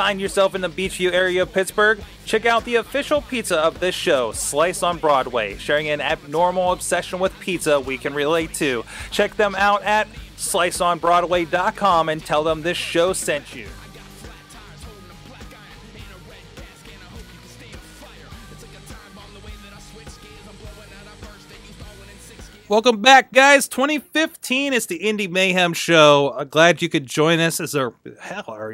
find yourself in the Beachview area of Pittsburgh, check out the official pizza of this show, Slice on Broadway, sharing an abnormal obsession with pizza we can relate to. Check them out at sliceonbroadway.com and tell them this show sent you. Welcome back, guys. 2015 is the Indie Mayhem Show. Glad you could join us. It's our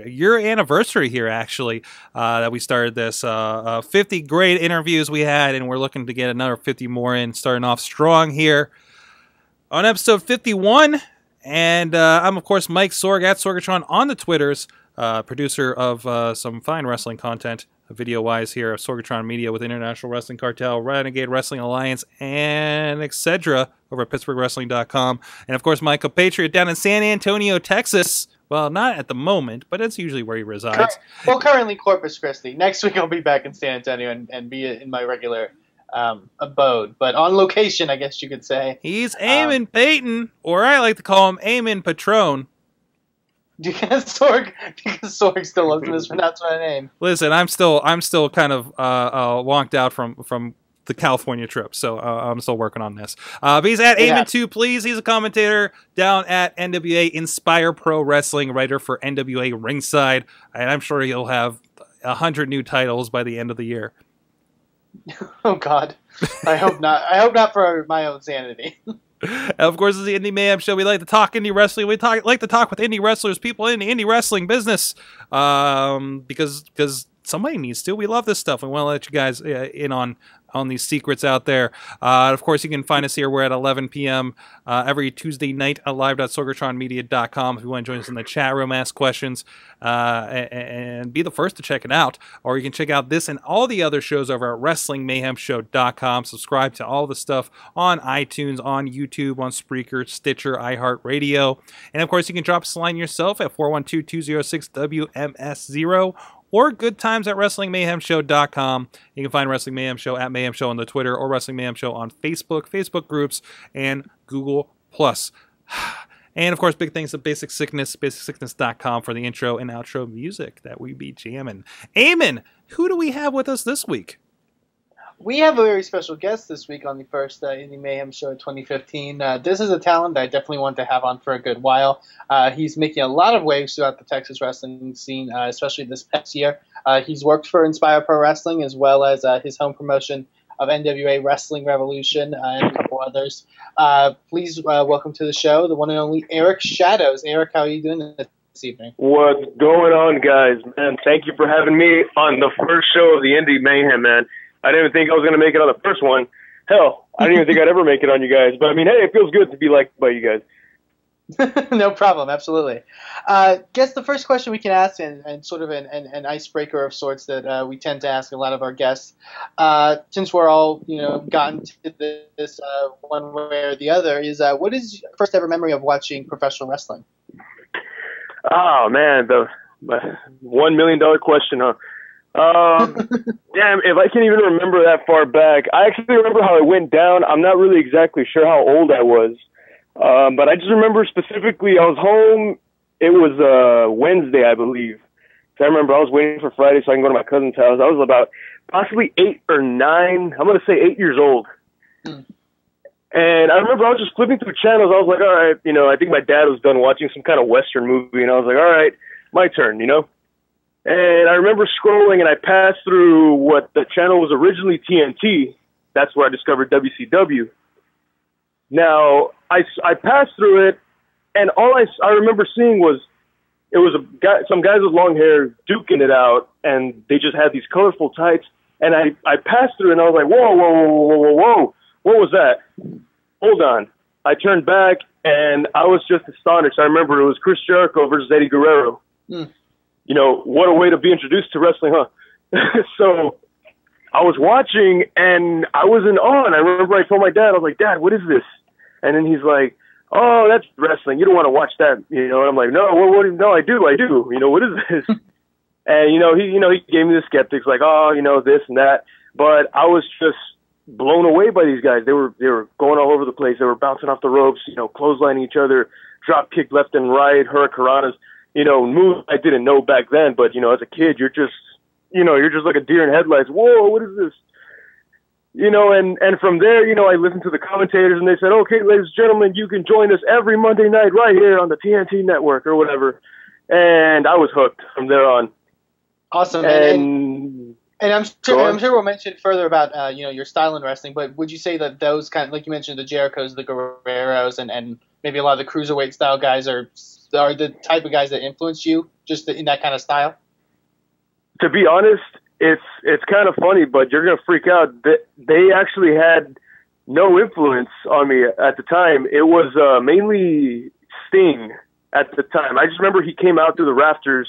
year anniversary here, actually, that we started this. 50 great interviews we had, and we're looking to get another 50 more in, starting off strong here on episode 51. And I'm, of course, Mike Sorg at Sorgatron on the Twitters, producer of some fine wrestling content, video-wise here of Sorgatron Media with International Wrestling Cartel, Renegade Wrestling Alliance, and etc. over at PittsburghWrestling.com. And, of course, my compatriot down in San Antonio, Texas. Well, not at the moment, but it's usually where he resides. Well, currently Corpus Christi. Next week I'll be back in San Antonio and be in my regular abode. But on location, I guess you could say. He's Eamon Paton, or I like to call him Eamon Paton. Because Sorg still loves to mispronounce my name. Listen, I'm still kind of wonked out from the California trip, so I'm still working on this. But he's at Eamon2, please. He's a commentator down at NWA Inspire Pro Wrestling, writer for NWA Ringside, and I'm sure he'll have 100 new titles by the end of the year. Oh God, I hope not. I hope not for my own sanity. And of course, it's the Indie Mayhem Show. We like to talk indie wrestling. We like to talk with indie wrestlers, people in the indie wrestling business, because somebody needs to. We love this stuff. We want to let you guys in on these secrets out there. Of course, you can find us here. We're at 11 p.m. Every Tuesday night at live.sorgatronmedia.com. If you want to join us in the chat room, ask questions, and be the first to check it out. Or you can check out this and all the other shows over at WrestlingMayhemShow.com. Subscribe to all the stuff on iTunes, on YouTube, on Spreaker, Stitcher, iHeartRadio. And, of course, you can drop us a line yourself at 412-206-WMS0. Or good times at WrestlingMayhemShow.com. You can find Wrestling Mayhem Show at Mayhem Show on the Twitter or Wrestling Mayhem Show on Facebook, Facebook groups, and Google+. And, of course, big thanks to Basic Sickness, BasicSickness.com for the intro and outro music that we be jamming. Eamon, who do we have with us this week? We have a very special guest this week on the first Indie Mayhem Show 2015. This is a talent that I definitely want to have on for a good while. He's making a lot of waves throughout the Texas wrestling scene, especially this past year. He's worked for Inspire Pro Wrestling as well as his home promotion of NWA Wrestling Revolution and a couple others. Please welcome to the show the one and only Eric Shadows. Eric, how are you doing this evening? What's going on, guys? Man, thank you for having me on the first show of the Indie Mayhem, man. I didn't even think I was going to make it on the first one. Hell, I didn't even think I'd ever make it on you guys. But, I mean, hey, it feels good to be liked by you guys. No problem, absolutely. Guess the first question we can ask, and sort of an icebreaker of sorts that we tend to ask a lot of our guests, since we're all, you know, gotten to this one way or the other, is what is your first ever memory of watching professional wrestling? Oh, man, the $1 million question, huh? Damn, if I can even remember that far back. I actually remember how it went down. I'm not really exactly sure how old I was. But I just remember specifically I was home. It was Wednesday, I believe. So I remember I was waiting for Friday so I can go to my cousin's house. I was about possibly 8 or 9. I'm going to say 8 years old. And I remember I was just flipping through channels. I was like, all right, you know, I think my dad was done watching some kind of Western movie. And I was like, all right, my turn, you know. And I remember scrolling, and I passed through what the channel was originally TNT. That's where I discovered WCW. Now, I passed through it, and all I remember seeing was it was a guy, some guys with long hair duking it out, and they just had these colorful tights. And I passed through, and I was like, whoa, whoa, whoa, whoa, whoa, whoa. What was that? Hold on. I turned back, and I was just astonished. I remember it was Chris Jericho versus Eddie Guerrero. Mm. You know, what a way to be introduced to wrestling, huh? So I was watching, and I was in awe, and I remember I told my dad, I was like, Dad, what is this? And then he's like, oh, that's wrestling. You don't want to watch that, you know? And I'm like, no, no, I do. You know, what is this? And, he gave me the skeptics, like, oh, you know, this and that. But I was just blown away by these guys. They were going all over the place. They were bouncing off the ropes, you know, clotheslining each other, drop kick left and right, hurricanranas. you know, moves I didn't know back then. But, you know, as a kid, you're just like a deer in headlights. Whoa, what is this? You know, and from there, you know, I listened to the commentators and they said, okay, ladies and gentlemen, you can join us every Monday night right here on the TNT network or whatever. And I was hooked from there on. Awesome. And I'm sure we'll mention further about, you know, your style in wrestling, but would you say that those kind of, like you mentioned, the Jerichos, the Guerreros, and maybe a lot of the cruiserweight style guys are the type of guys that influence you just in that kind of style? To be honest, it's kind of funny, but you're going to freak out. They actually had no influence on me at the time. It was mainly Sting at the time. I just remember he came out through the rafters,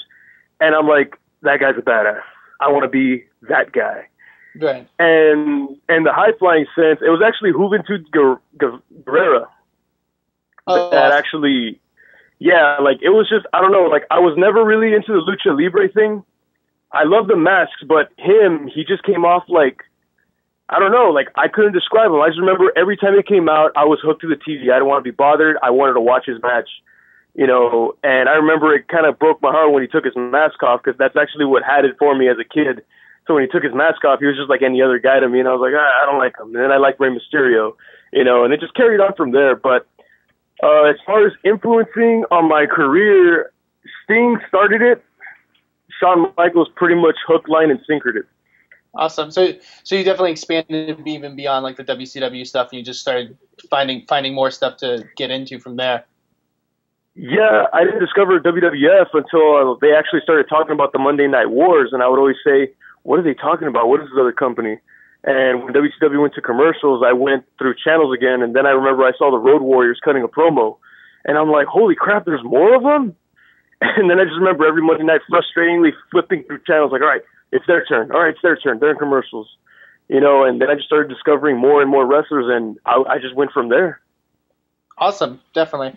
and I'm like, that guy's a badass. I want to be that guy. Right. And the high-flying sense, it was actually Juventud Guerrera. Oh, that actually, yeah, like, it was just, I don't know, like, I was never really into the Lucha Libre thing. I love the masks, but him, he just came off like, I don't know, like, I couldn't describe him. I just remember every time he came out, I was hooked to the TV. I didn't want to be bothered. I wanted to watch his match. You know, and I remember it kind of broke my heart when he took his mask off, because that's actually what had it for me as a kid. So when he took his mask off, he was just like any other guy to me, and I was like, ah, I don't like him. And then I like Rey Mysterio, you know, and it just carried on from there. But as far as influencing on my career, Sting started it. Shawn Michaels pretty much hook, line, and sinkered it. Awesome. So you definitely expanded even beyond like the WCW stuff, and you just started finding more stuff to get into from there. Yeah, I didn't discover WWF until they actually started talking about the Monday Night Wars, and I would always say, what are they talking about? What is this other company? And when WCW went to commercials, I went through channels again, and then I remember I saw the Road Warriors cutting a promo, and I'm like, holy crap, there's more of them? And then I just remember every Monday night frustratingly flipping through channels, like, all right, it's their turn. All right, it's their turn. They're in commercials. You know, and then I just started discovering more and more wrestlers, and I just went from there. Awesome, definitely.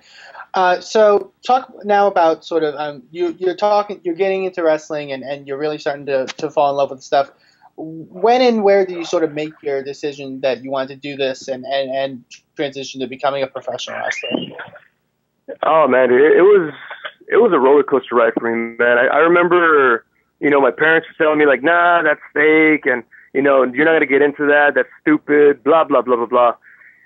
So talk now about sort of you're getting into wrestling and you're really starting to fall in love with stuff. When and where do you sort of make your decision that you want to do this and transition to becoming a professional wrestler? Oh man, it was a roller coaster ride for me, man. I remember, you know, my parents were telling me like, nah, that's fake, and you know, you're not gonna get into that. That's stupid. Blah blah blah blah blah.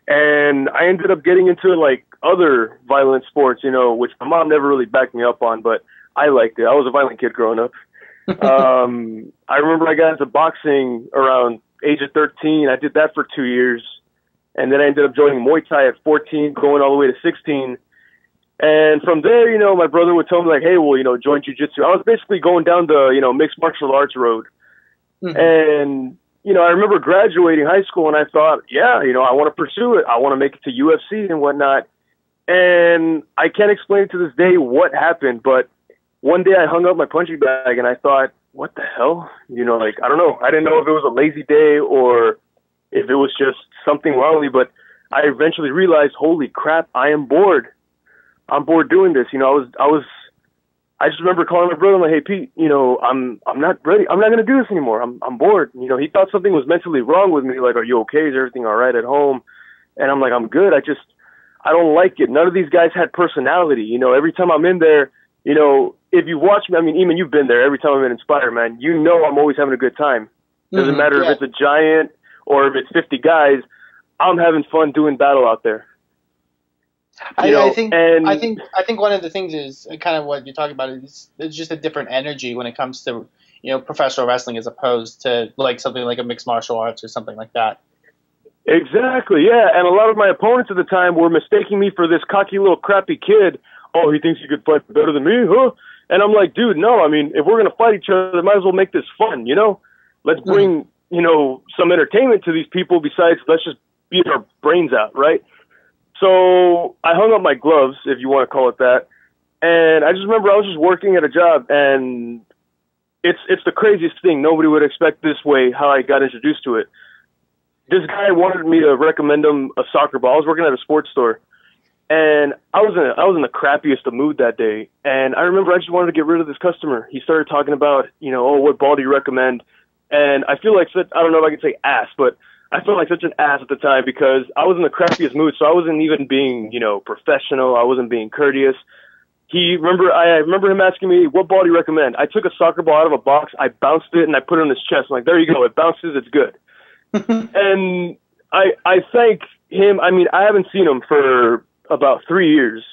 And I ended up getting into like other violent sports, you know, which my mom never really backed me up on, but I liked it. I was a violent kid growing up. I remember I got into boxing around age of 13. I did that for 2 years. And then I ended up joining Muay Thai at 14, going all the way to 16. And from there, you know, my brother would tell me like, hey, well, you know, join jiu-jitsu. I was basically going down the, you know, mixed martial arts road. Mm-hmm. And you know, I remember graduating high school and I thought, yeah, you know, I want to pursue it. I want to make it to UFC and whatnot. And I can't explain it to this day what happened, but one day I hung up my punching bag and I thought, what the hell? You know, like, I don't know. I didn't know if it was a lazy day or if it was just something wrongly, but I eventually realized, holy crap, I am bored. I'm bored doing this. You know, I just remember calling my brother and like, hey Pete, you know, I'm not ready. I'm not gonna do this anymore. I'm bored. You know, he thought something was mentally wrong with me. Like, are you okay? Is everything all right at home? And I'm like, I'm good. I don't like it. None of these guys had personality. You know, every time I'm in there, you know, if you watch me, I mean, Eamon, you've been there. Every time I'm in Inspire, man, you know, I'm always having a good time. Doesn't matter if it's a giant or if it's 50 guys. I'm having fun doing battle out there. I think one of the things is kind of what you're talking about is it's just a different energy when it comes to, you know, professional wrestling as opposed to like something like a mixed martial arts or something like that. Exactly, yeah. And a lot of my opponents at the time were mistaking me for this cocky little crappy kid. Oh, he thinks he could fight better than me, huh? And I'm like, dude, no. I mean, if we're gonna fight each other, might as well make this fun, you know. Let's bring you know some entertainment to these people. Besides, let's just beat our brains out, right? So I hung up my gloves, if you want to call it that, and I just remember I was just working at a job, and it's the craziest thing. Nobody would expect this way how I got introduced to it. This guy wanted me to recommend him a soccer ball. I was working at a sports store, and I was in the crappiest of mood that day, and I remember I just wanted to get rid of this customer. He started talking about, you know, oh, what ball do you recommend? And I feel like, I don't know if I can say ass, but I felt like such an ass at the time because I was in the crappiest mood, so I wasn't even being, you know, professional. I wasn't being courteous. I remember him asking me, what ball do you recommend? I took a soccer ball out of a box, I bounced it, and I put it on his chest. I'm like, there you go, it bounces, it's good. And I thank him. I mean, I haven't seen him for about 3 years,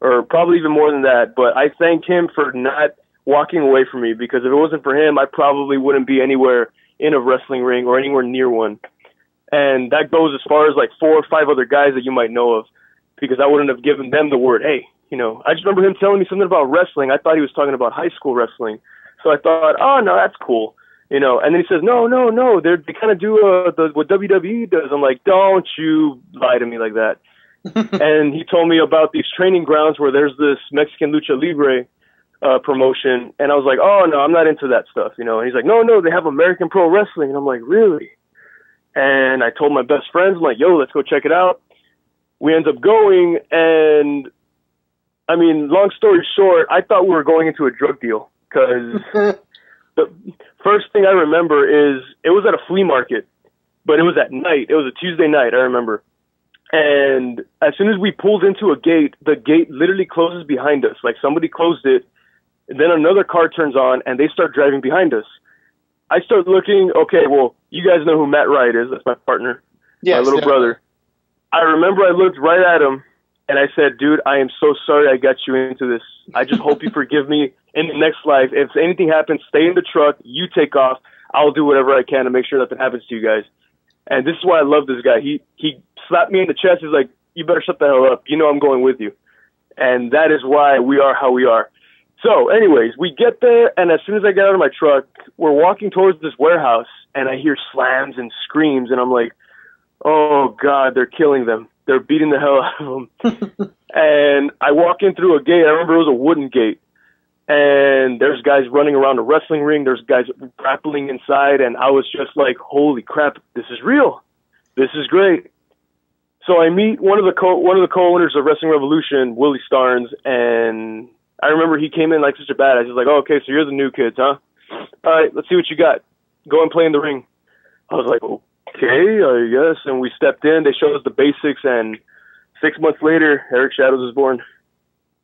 or probably even more than that, but I thank him for not walking away from me, because if it wasn't for him, I probably wouldn't be anywhere in a wrestling ring or anywhere near one. And that goes as far as like 4 or 5 other guys that you might know of, because I wouldn't have given them the word, hey. You know, I just remember him telling me something about wrestling. I thought he was talking about high school wrestling. So I thought, oh, no, that's cool. You know, and then he says, no, they kind of do what WWE does. I'm like, don't you lie to me like that. And he told me about these training grounds where there's this Mexican Lucha Libre promotion. And I was like, oh, no, I'm not into that stuff. You know, and he's like, no, they have American Pro Wrestling. And I'm like, really? And I told my best friends, I'm like, yo, let's go check it out. We end up going, and I mean, long story short, I thought we were going into a drug deal, because the first thing I remember is it was at a flea market, but it was at night. It was a Tuesday night, I remember. And as soon as we pulled into a gate, the gate literally closes behind us. Like, somebody closed it, and then another car turns on, and they start driving behind us. I start looking, okay, well, you guys know who Matt Riot is. That's my partner, yes, my little brother. I remember I looked right at him, and I said, dude, I am so sorry I got you into this. I just hope you forgive me in the next life. If anything happens, stay in the truck. You take off. I'll do whatever I can to make sure nothing happens to you guys. And this is why I love this guy. He slapped me in the chest. He's like, you better shut the hell up. You know I'm going with you. And that is why we are how we are. So anyways, we get there, and as soon as I get out of my truck, we're walking towards this warehouse, and I hear slams and screams, and I'm like, oh, God, they're killing them. They're beating the hell out of them. And I walk in through a gate. I remember it was a wooden gate. And there's guys running around a wrestling ring. There's guys grappling inside. And I was just like, holy crap, this is real. This is great. So I meet one of the co-owners of Wrestling Revolution, Willie Starnes. And I remember he came in like such a badass. He's like, oh, okay, so you're the new kids, huh? All right, let's see what you got. Go and play in the ring. I was like, oh. Okay, I guess, and we stepped in. They showed us the basics, and 6 months later, Eric Shadows was born.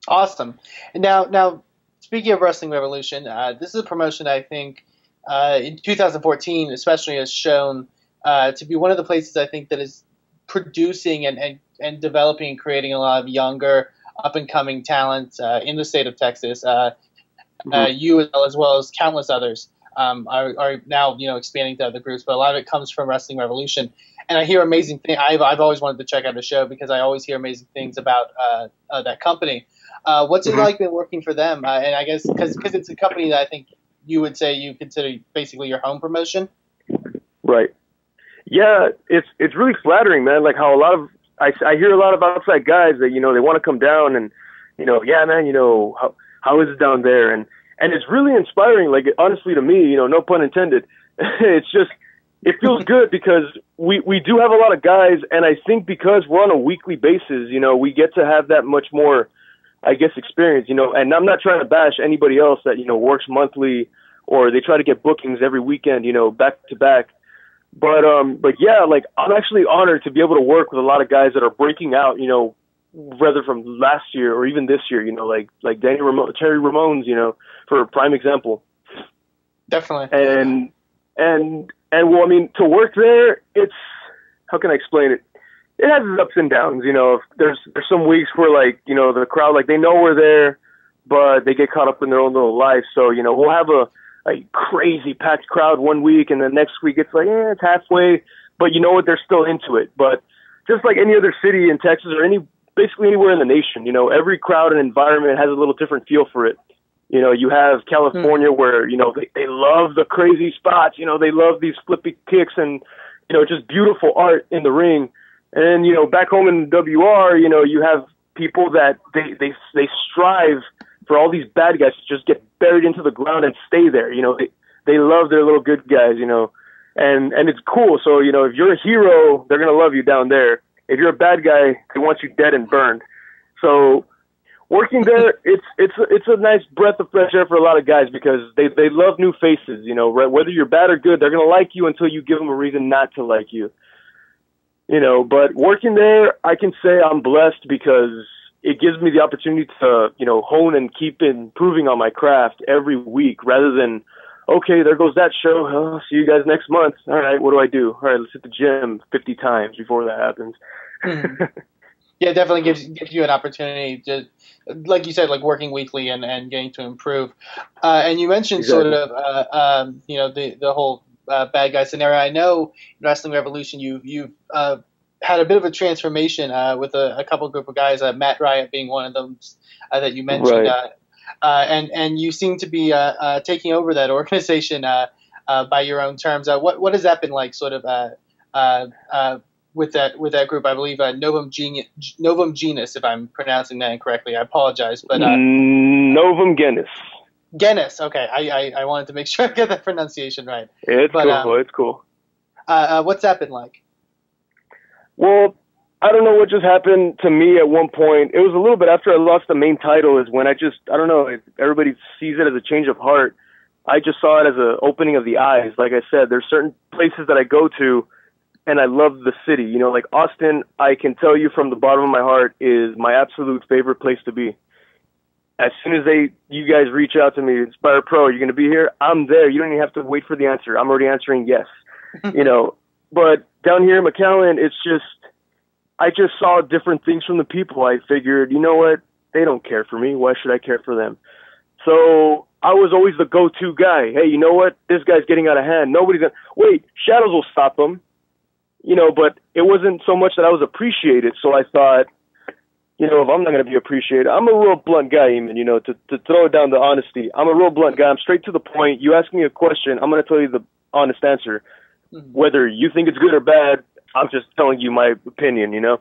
Awesome. Now, speaking of Wrestling Revolution, this is a promotion I think in 2014 especially has shown to be one of the places I think that is producing and developing and creating a lot of younger, up-and-coming talent in the state of Texas. You as well as countless others. Are now, you know, expanding to other groups, but a lot of it comes from Wrestling Revolution. And I hear amazing things. I've always wanted to check out the show because I always hear amazing things about that company. What's it like been working for them? And I guess because it's a company that I think you would say you consider basically your home promotion. Right. Yeah, it's really flattering, man. Like how a lot of I hear a lot of outside guys that, you know, they want to come down and, you know, yeah, man, you know, how is it down there? And it's really inspiring, like, honestly, to me, you know, no pun intended. It's just, it feels good because we do have a lot of guys, and I think because we're on a weekly basis, you know, we get to have that much more, I guess, experience, you know. And I'm not trying to bash anybody else that, you know, works monthly or they try to get bookings every weekend, you know, back to back. But yeah, like, I'm actually honored to be able to work with a lot of guys that are breaking out, you know, whether from last year or even this year, you know, like Terry Ramones, you know, for a prime example. Definitely. And well, I mean, to work there, it's, how can I explain it? It has its ups and downs, you know. There's some weeks where, like, you know, the crowd, like, they know we're there, but they get caught up in their own little life. So, you know, we'll have a crazy packed crowd one week, and the next week it's like, yeah, it's halfway, but you know what? They're still into it. But just like any other city in Texas or basically anywhere in the nation, you know, every crowd and environment has a little different feel for it. You know, you have California where, you know, they love the crazy spots, you know, they love these flippy kicks and, you know, just beautiful art in the ring. And, you know, back home in WR, you know, you have people that they strive for all these bad guys to just get buried into the ground and stay there. You know, they love their little good guys, you know, and it's cool. So, you know, if you're a hero, they're going to love you down there. If you're a bad guy, they want you dead and burned. So working there, it's a nice breath of fresh air for a lot of guys because they love new faces, you know, right? Whether you're bad or good, they're going to like you until you give them a reason not to like you, you know. But working there, I can say I'm blessed because it gives me the opportunity to, you know, hone and keep improving on my craft every week rather than, okay, there goes that show. I'll see you guys next month. All right, what do I do? All right, let's hit the gym 50 times before that happens. Yeah, it definitely gives you an opportunity to, like you said, like working weekly and getting to improve. And you mentioned exactly. The whole bad guy scenario. I know in Wrestling Revolution you've had a bit of a transformation with a couple group of guys, Matt Riot being one of them that you mentioned. Right. And you seem to be taking over that organization by your own terms. What has that been like, sort of, with that group? I believe Novum Genus, if I'm pronouncing that incorrectly. I apologize, but Novum Genus. Genus. Okay, I wanted to make sure I get that pronunciation right. It's cool. What's that been like? Well, I don't know what just happened to me at one point. It was a little bit after I lost the main title is when I don't know, everybody sees it as a change of heart. I just saw it as an opening of the eyes. Like I said, there's certain places that I go to and I love the city. You know, like Austin, I can tell you from the bottom of my heart is my absolute favorite place to be. As soon as you guys reach out to me, Inspire Pro, you're going to be here? I'm there. You don't even have to wait for the answer. I'm already answering yes. You know, but down here in McAllen, it's just, I just saw different things from the people. I figured, you know what? They don't care for me. Why should I care for them? So I was always the go-to guy. Hey, you know what? This guy's getting out of hand. Nobody's going to wait. Shadows will stop him. You know, but it wasn't so much that I was appreciated. So I thought, you know, if I'm not going to be appreciated, I'm a real blunt guy, even, you know, to throw it down to honesty. I'm a real blunt guy. I'm straight to the point. You ask me a question, I'm going to tell you the honest answer. Whether you think it's good or bad, I'm just telling you my opinion, you know?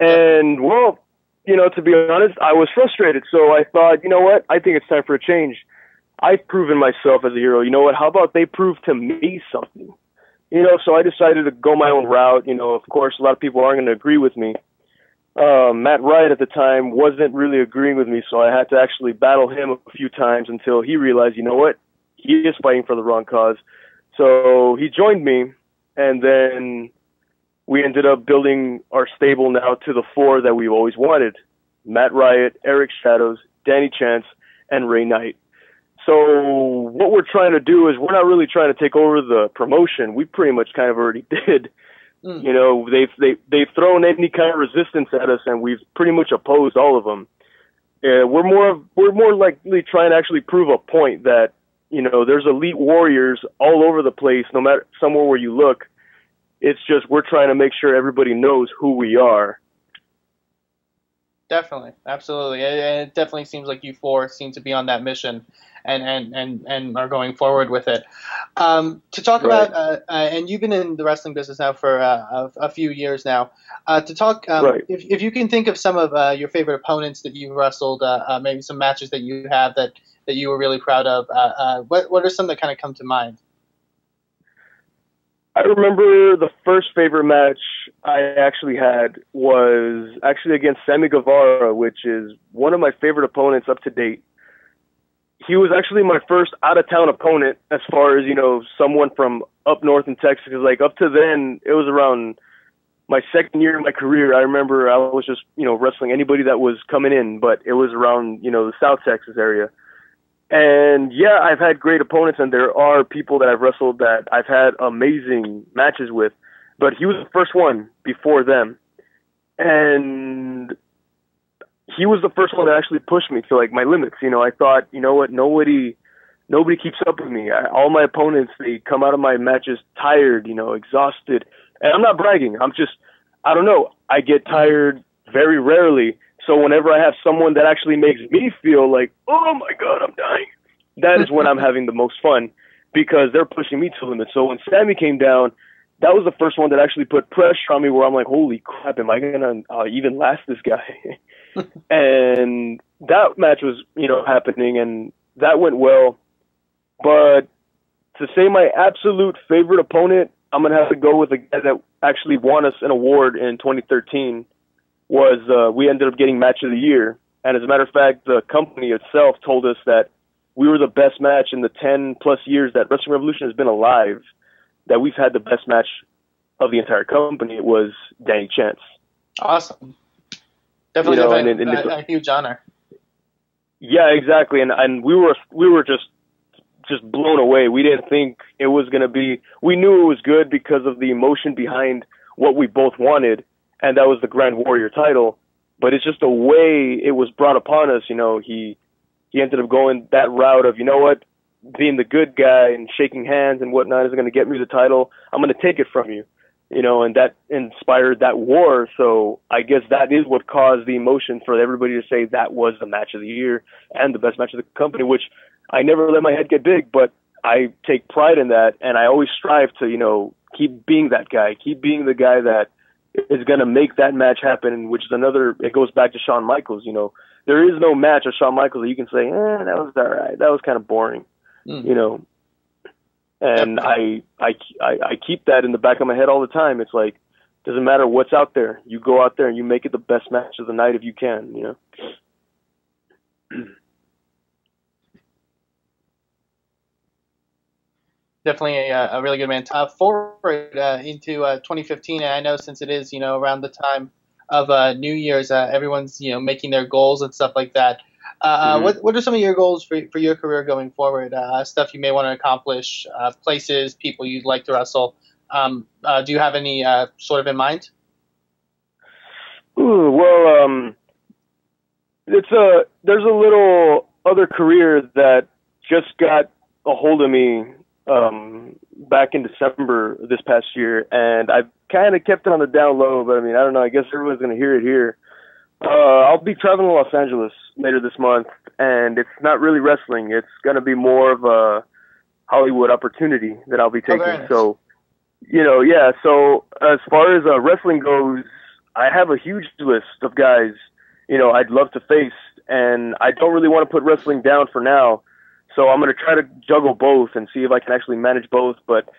And, well, you know, to be honest, I was frustrated. So I thought, you know what? I think it's time for a change. I've proven myself as a hero. You know what? How about they prove to me something? You know, so I decided to go my own route. You know, of course, a lot of people aren't going to agree with me. Matt Riot at the time wasn't really agreeing with me, so I had to actually battle him a few times until he realized, you know what? He is fighting for the wrong cause. So he joined me. And then we ended up building our stable now to the four that we've always wanted: Matt Riot, Eric Shadows, Danny Chance, and Ray Knight. So what we're trying to do is we're not really trying to take over the promotion. We pretty much kind of already did. Mm. You know, they've thrown any kind of resistance at us, and we've pretty much opposed all of them. We're more likely trying to actually prove a point that, you know, there's elite warriors all over the place, no matter somewhere where you look. It's just we're trying to make sure everybody knows who we are. Definitely. Absolutely. It definitely seems like you four seem to be on that mission and are going forward with it. To talk right. about, and you've been in the wrestling business now for a few years now, to talk, right. if you can think of some of your favorite opponents that you've wrestled, maybe some matches that you have that you were really proud of, what are some that kind of come to mind? I remember the first favorite match I actually had was actually against Sammy Guevara, which is one of my favorite opponents up to date. He was actually my first out-of-town opponent as far as, you know, someone from up north in Texas. Like, up to then, it was around my second year in my career. I remember I was just, you know, wrestling anybody that was coming in, but it was around, you know, the South Texas area. And yeah, I've had great opponents, and there are people that I've wrestled that I've had amazing matches with, but he was the first one before them. And he was the first one that actually pushed me to like my limits. You know, I thought, you know what? Nobody keeps up with me. All my opponents, they come out of my matches tired, you know, exhausted. And I'm not bragging. I'm just, I don't know. I get tired very rarely. So whenever I have someone that actually makes me feel like, oh, my God, I'm dying, that is when I'm having the most fun because they're pushing me to the limit. So when Sammy came down, that was the first one that actually put pressure on me where I'm like, holy crap, am I going to even last this guy? And that match was, you know, happening, and that went well. But to say my absolute favorite opponent, I'm going to have to go with a guy that actually won us an award in 2013. Was we ended up getting match of the year. And as a matter of fact, the company itself told us that we were the best match in the 10-plus years that Wrestling Revolution has been alive, that we've had the best match of the entire company. It was Danny Chance. Awesome. Definitely, you know, a huge honor. Yeah, exactly. And we were just blown away. We didn't think it was going to be, we knew it was good because of the emotion behind what we both wanted, and that was the Grand Warrior title. But it's just the way it was brought upon us, you know, he ended up going that route of, you know what, being the good guy and shaking hands and whatnot is going to get me the title. I'm going to take it from you, you know, and that inspired that war. So I guess that is what caused the emotion for everybody to say that was the match of the year and the best match of the company, which I never let my head get big, but I take pride in that. And I always strive to, you know, keep being that guy, keep being the guy that is going to make that match happen, which is another, it goes back to Shawn Michaels. You know, there is no match of Shawn Michaels that you can say, that was all right. That was kind of boring. You know, and I keep that in the back of my head all the time. It's like, doesn't matter what's out there. You go out there and you make it the best match of the night if you can, you know. Definitely a really good man. Forward into 2015, and I know since it is, you know, around the time of New Year's, everyone's, you know, making their goals and stuff like that. What are some of your goals for your career going forward? Stuff you may want to accomplish, places, people you'd like to wrestle. Do you have any sort of in mind? Ooh, well, there's a little other career that just got a hold of me back in December this past year, and I've kind of kept it on the down low, but I mean, I don't know, I guess everyone's going to hear it here. I'll be traveling to Los Angeles later this month, and it's not really wrestling. It's going to be more of a Hollywood opportunity that I'll be taking. Oh, nice. So, you know, yeah. So as far as wrestling goes, I have a huge list of guys, you know, I'd love to face, and I don't really want to put wrestling down for now. So I'm going to try to juggle both and see if I can actually manage both, but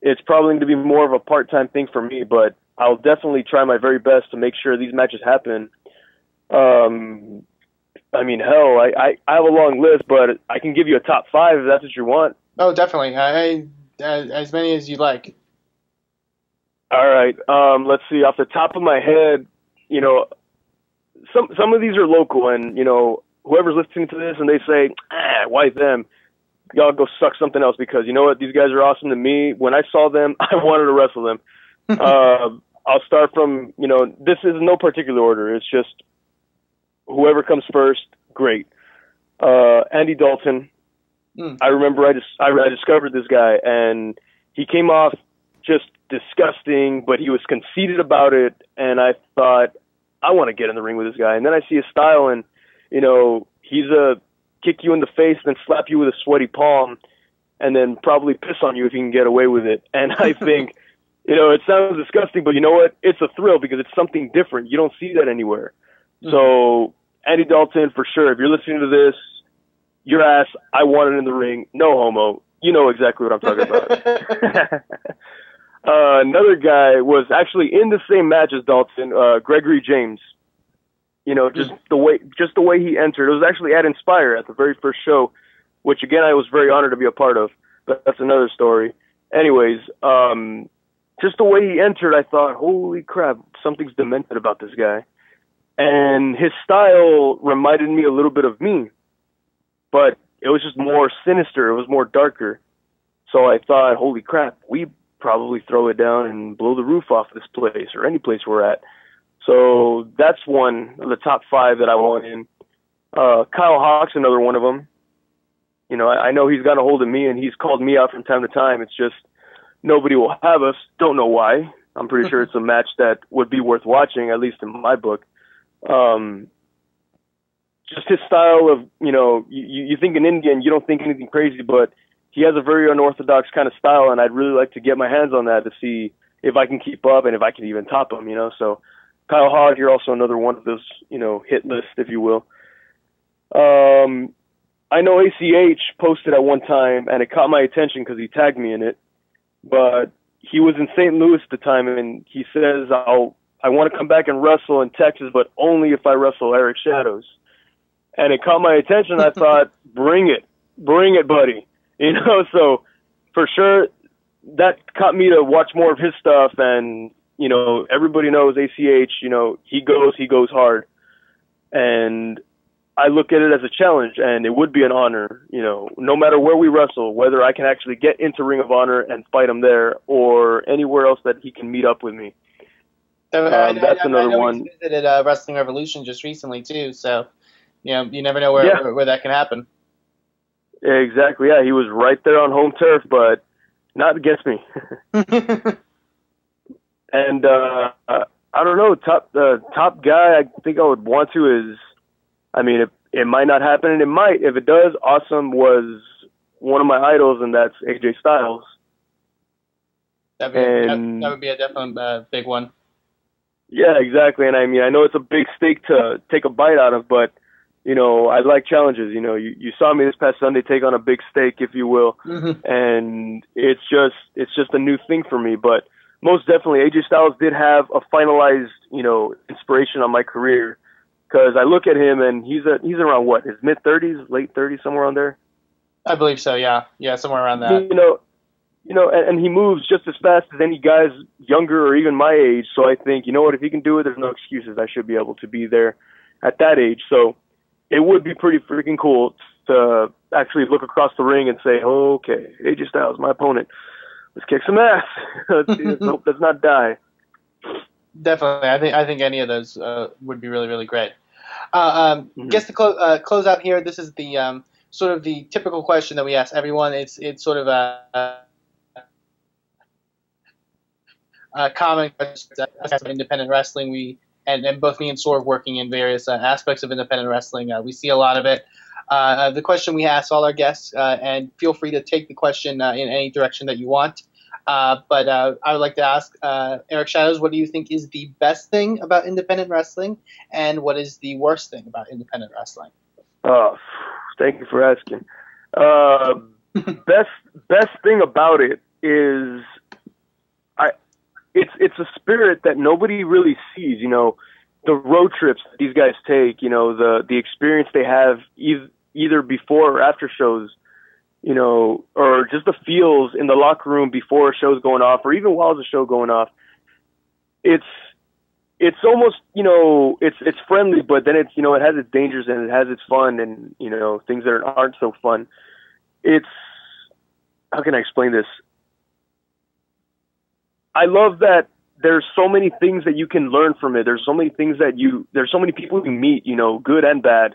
it's probably going to be more of a part-time thing for me, but I'll definitely try my very best to make sure these matches happen. I mean, hell, I have a long list, but I can give you a top five if that's what you want. Oh, definitely. As many as you like. All right. Let's see. Off the top of my head, you know, some of these are local, and, you know, whoever's listening to this and they say, why them? Y'all go suck something else, because you know what? These guys are awesome to me. When I saw them, I wanted to wrestle them. I'll start from, you know, this is no particular order. It's just whoever comes first, great. Andy Dalton. I remember I discovered this guy, and he came off just disgusting, but he was conceited about it, and I thought, I want to get in the ring with this guy. And then I see his style, and, you know, he's a kick you in the face and then slap you with a sweaty palm and then probably piss on you if you can get away with it. And I think, you know, it sounds disgusting, but you know what? It's a thrill because it's something different. You don't see that anywhere. So Andy Dalton, for sure. If you're listening to this, your ass, I want it in the ring. No homo. You know exactly what I'm talking about. Another guy was actually in the same match as Dalton, Gregory James. You know, just the way he entered. It was actually at Inspire at the very first show, which again I was very honored to be a part of. But that's another story. Anyways, just the way he entered, I thought, holy crap, something's demented about this guy. And his style reminded me a little bit of me, but it was just more sinister. It was more darker. So I thought, holy crap, we probably throw it down and blow the roof off this place or any place we're at. So that's one of the top five that I want in. Kyle Hawks, another one of them. You know, I know he's got a hold of me, and he's called me out from time to time. It's just nobody will have us. Don't know why. I'm pretty sure it's a match that would be worth watching, at least in my book. Just his style of, you know, you think an Indian, you don't think anything crazy, but he has a very unorthodox kind of style, and I'd really like to get my hands on that to see if I can keep up and if I can even top him, you know. So Kyle Hogg, you're also another one of those, you know, hit list, if you will. I know ACH posted at one time, and it caught my attention because he tagged me in it, but he was in St. Louis at the time, and he says, I want to come back and wrestle in Texas, but only if I wrestle Eric Shadows. And it caught my attention. I thought, bring it, buddy. You know, so for sure that caught me to watch more of his stuff. And, you know, everybody knows ACH, you know, he goes hard. And I look at it as a challenge, and it would be an honor, you know, no matter where we wrestle, whether I can actually get into Ring of Honor and fight him there or anywhere else that he can meet up with me. That's another one. You visited Wrestling Revolution just recently, too, so you know, you never know where that can happen. Exactly, yeah. He was right there on home turf, but not against me. And I don't know, top guy I think I would want to is, I mean, it might not happen, and it might. If it does, awesome, was one of my idols, and that's AJ Styles. That would be a definite big one. Yeah, exactly. And I mean, I know it's a big steak to take a bite out of, but, you know, I like challenges. You know, you saw me this past Sunday take on a big steak, if you will. Mm-hmm. And it's just a new thing for me. But most definitely, AJ Styles did have a finalized, you know, inspiration on my career. Because I look at him, and he's around, what, his mid-30s, late-30s, somewhere around there? I believe so, yeah. Yeah, somewhere around that. You know, and he moves just as fast as any guys younger or even my age. So I think, you know what, if he can do it, there's no excuses. I should be able to be there at that age. So it would be pretty freaking cool to actually look across the ring and say, okay, AJ Styles, my opponent. Let's kick some ass. Let's not die. Definitely. I think any of those would be really, really great. Mm-hmm. Guess to close out here, this is the sort of the typical question that we ask everyone. It's sort of a common question of independent wrestling. And both me and Sorg working in various aspects of independent wrestling. We see a lot of it. The question we ask all our guests, and feel free to take the question in any direction that you want. But I would like to ask Eric Shadows, what do you think is the best thing about independent wrestling, and what is the worst thing about independent wrestling? Thank you for asking. Best thing about it is it's a spirit that nobody really sees. You know, the road trips that these guys take. You know, the experience they have either before or after shows. You know, or just the feels in the locker room before a show's going off, or even while the show going off. It's almost, you know, it's friendly, but then it's, you know, it has its dangers and it has its fun, and you know, things that aren't so fun. It's, how can I explain this? I love that there's so many things that you can learn from it. There's so many people you meet, you know, good and bad.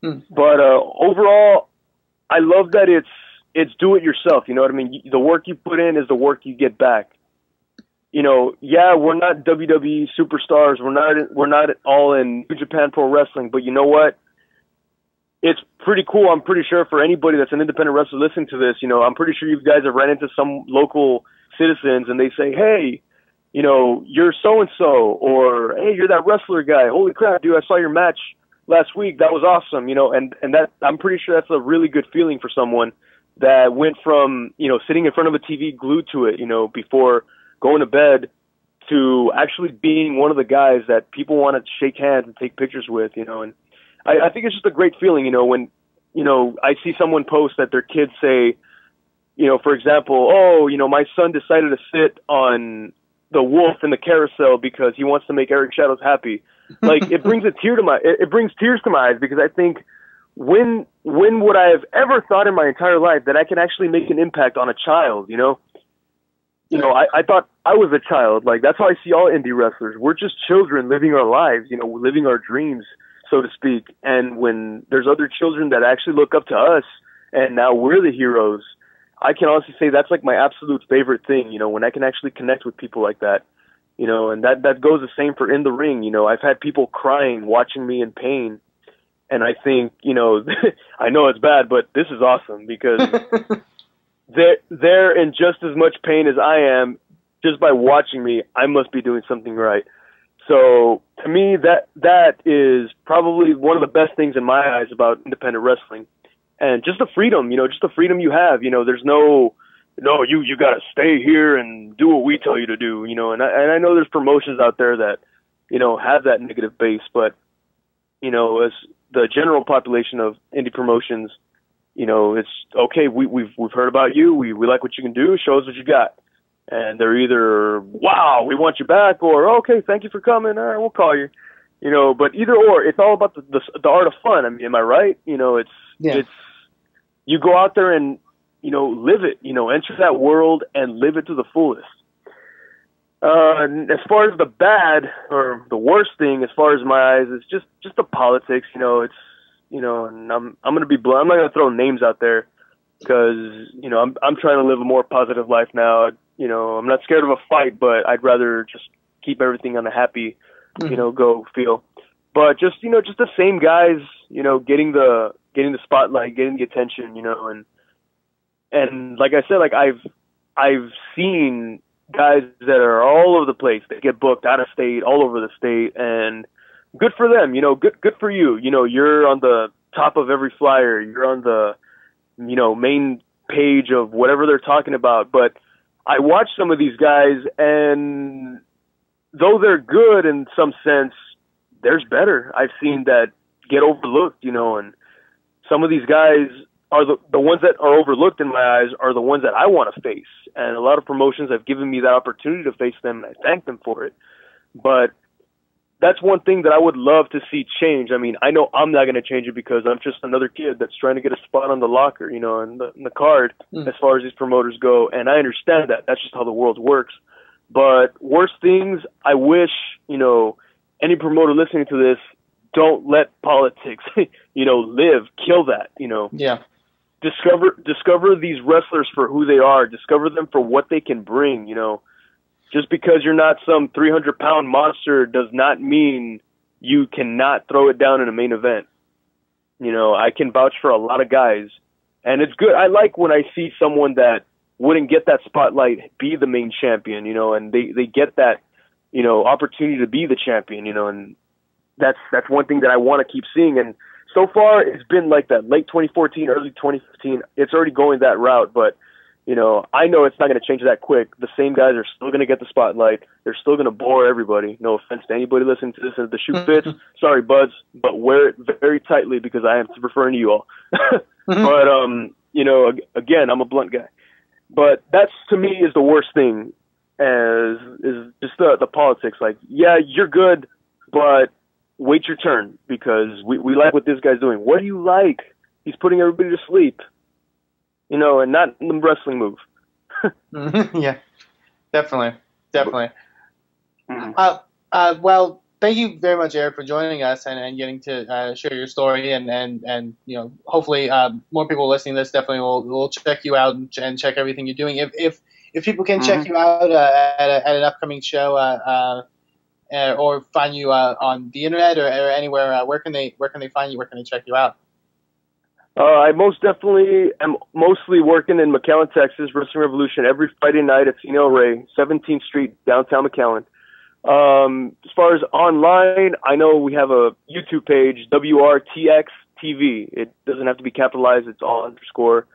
But overall, I love that it's do it yourself. You know what I mean? The work you put in is the work you get back. You know, yeah, we're not WWE superstars. We're not all in New Japan Pro Wrestling. But you know what? It's pretty cool. I'm pretty sure for anybody that's an independent wrestler listening to this, you know, I'm pretty sure you guys have ran into some local citizens and they say, hey, you know, you're so-and-so, or hey, you're that wrestler guy. Holy crap, dude, I saw your match last week, that was awesome, you know, and that, I'm pretty sure that's a really good feeling for someone that went from, you know, sitting in front of a TV glued to it, you know, before going to bed, to actually being one of the guys that people want to shake hands and take pictures with, you know. And I think it's just a great feeling, you know, when, you know, I see someone post that their kids say, you know, for example, oh, you know, my son decided to sit on the wolf in the carousel because he wants to make Eric Shadows happy. Like, it brings tears to my eyes, because I think, when would I have ever thought in my entire life that I can actually make an impact on a child? You know, I thought I was a child. Like, that's how I see all indie wrestlers. We're just children living our lives, you know, living our dreams, so to speak. And when there's other children that actually look up to us, and now we're the heroes, I can honestly say that's like my absolute favorite thing. You know, when I can actually connect with people like that. You know, and that goes the same for in the ring. You know, I've had people crying, watching me in pain. And I think, you know, I know it's bad, but this is awesome, because they're in just as much pain as I am. Just by watching me, I must be doing something right. So to me, that is probably one of the best things in my eyes about independent wrestling. And just the freedom, you know, just the freedom you have. You know, there's no, you got to stay here and do what we tell you to do, you know. And I know there's promotions out there that, you know, have that negative base, but, you know, as the general population of indie promotions, you know, it's okay. We've heard about you. We like what you can do. Show us what you got. And they're either, wow, we want you back, or okay, thank you for coming. All right, we'll call you. You know, but either or, it's all about the art of fun. I mean, am I right? You know, it's you go out there and, you know, live it. You know, enter that world and live it to the fullest. And as far as the bad or the worst thing, as far as my eyes, it's just the politics. You know, it's, you know, and I'm gonna be blunt. I'm not gonna throw names out there because, you know, I'm trying to live a more positive life now. You know, I'm not scared of a fight, but I'd rather just keep everything on a happy, you know, go feel. But just, you know, just the same guys, you know, getting the spotlight, getting the attention, you know, and like I said, like I've seen guys that are all over the place. They get booked out of state, all over the state, and good for them. You know, good for you. You know, you're on the top of every flyer. You're on the, you know, main page of whatever they're talking about. But I watch some of these guys, and though they're good in some sense, there's better. I've seen that get overlooked, you know, and some of these guys are the ones that are overlooked in my eyes are the ones that I want to face. And a lot of promotions have given me that opportunity to face them, and I thank them for it. But that's one thing that I would love to see change. I mean, I know I'm not going to change it because I'm just another kid that's trying to get a spot on the locker, you know, and the card as far as these promoters go. And I understand that. That's just how the world works. But worst things, I wish, you know, any promoter listening to this, don't let politics, you know, live. Kill that, you know. Yeah. Discover these wrestlers for who they are. Discover them for what they can bring, you know. Just because you're not some 300-pound monster does not mean you cannot throw it down in a main event. You know, I can vouch for a lot of guys. And it's good. I like when I see someone that wouldn't get that spotlight be the main champion, you know, and they get that, you know, opportunity to be the champion, you know, and that's one thing that I want to keep seeing. And so far it's been like that, late 2014, early 2015. It's already going that route, but, you know, I know it's not going to change that quick. The same guys are still going to get the spotlight. They're still going to bore everybody. No offense to anybody listening to this. If the shoe fits, sorry, buds, but wear it very tightly because I am referring to you all. But, you know, again, I'm a blunt guy. But that's, to me, is the worst thing, is just the politics. Like, yeah, you're good, but wait your turn because we like what this guy's doing. What do you like? He's putting everybody to sleep, you know, and not in the wrestling move. Yeah, definitely. Well, thank you very much, Eric, for joining us and getting to share your story. And you know, hopefully more people listening to this definitely will check you out and check everything you're doing. If people can check you out at an upcoming show or find you on the internet or anywhere, where can they find you? Where can they check you out? I most definitely am mostly working in McAllen, Texas, Wrestling Revolution, every Friday night at Cena El Rey, 17th Street, downtown McAllen. As far as online, I know we have a YouTube page, WRTX TV. It doesn't have to be capitalized. It's all underscore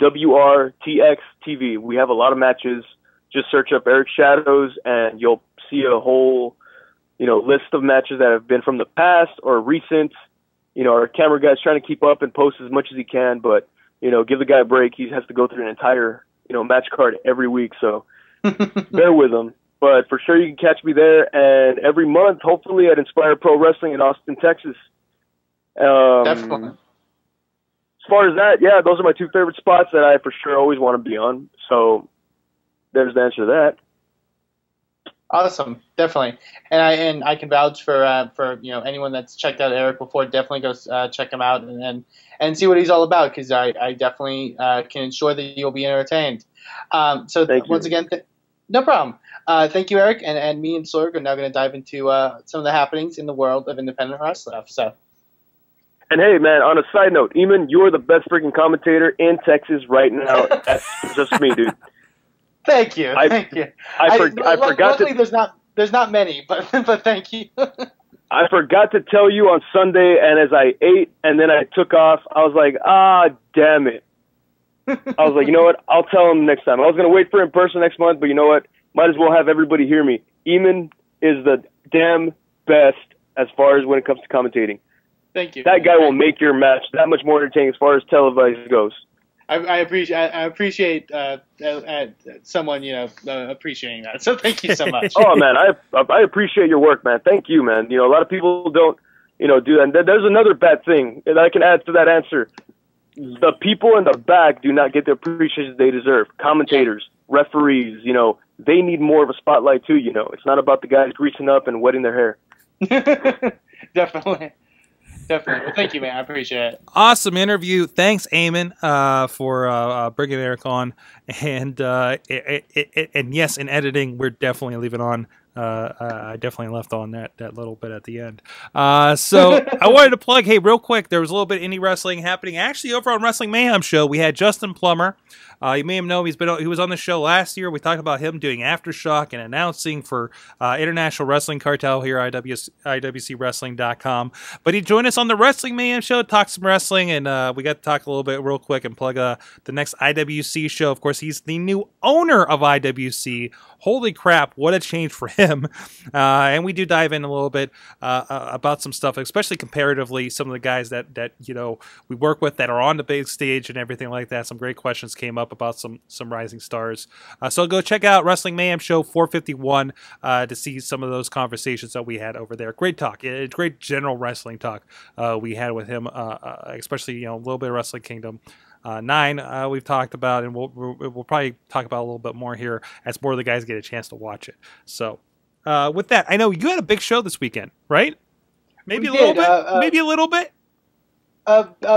WRTX TV. We have a lot of matches. Just search up Eric Shadows and you'll see a whole, you know, list of matches that have been from the past or recent. You know, our camera guy's trying to keep up and post as much as he can, but, you know, give the guy a break. He has to go through an entire, you know, match card every week. So bear with him. But for sure, you can catch me there, and every month, hopefully, at Inspire Pro Wrestling in Austin, Texas. Definitely. As far as that, yeah, those are my two favorite spots that I for sure always want to be on. So there's the answer to that. Awesome, definitely, and I can vouch for you know, anyone that's checked out Eric before, definitely go check him out and see what he's all about, because I definitely can ensure that you'll be entertained. So once again. No problem. Thank you, Eric. And me and Sorg are now going to dive into some of the happenings in the world of independent wrestling. So. And hey, man, on a side note, Eamon, you're the best freaking commentator in Texas right now. That's just me, dude. Thank you. Thank you. I forgot. Luckily, there's not many, but thank you. I forgot to tell you on Sunday, and as I ate and then I took off, I was like, damn it. I was like, you know what? I'll tell him next time. I was going to wait for in person next month, but you know what? Might as well have everybody hear me. Eamon is the damn best as far as when it comes to commentating. Thank you. That guy will make your match that much more entertaining as far as televised goes. I appreciate someone, appreciating that. So thank you so much. Oh man, I appreciate your work, man. Thank you, man. You know, a lot of people don't, do that. And there's another bad thing that I can add to that answer. The people in the back do not get the appreciation they deserve. Commentators, referees, they need more of a spotlight too. It's not about the guys greasing up and wetting their hair. Definitely. Well, thank you, man. I appreciate it. Awesome interview. Thanks, Eamon, for bringing Eric on. And and yes, in editing, we're definitely leaving on. I definitely left on that little bit at the end. So I wanted to plug, hey, real quick, there was a little bit of indie wrestling happening. Actually, over on Wrestling Mayhem Show, we had Justin Plummer. You may have known he was on the show last year. We talked about him doing Aftershock and announcing for International Wrestling Cartel here at IWCWrestling.com. But he joined us on the Wrestling Mayhem Show, talked some wrestling, and we got to talk a little bit real quick and plug the next IWC show. Of course, he's the new owner of IWC. Holy crap, what a change for him. And we do dive in a little bit about some stuff, especially comparatively, some of the guys that we work with that are on the big stage and everything like that. Some great questions came up about some rising stars. So go check out Wrestling Mayhem Show 451 to see some of those conversations that we had over there. Great talk. Great general wrestling talk we had with him, especially a little bit of Wrestling Kingdom. 9 we've talked about, and we'll probably talk about a little bit more here as more of the guys get a chance to watch it. So with that, I know you had a big show this weekend, right? Maybe a little bit?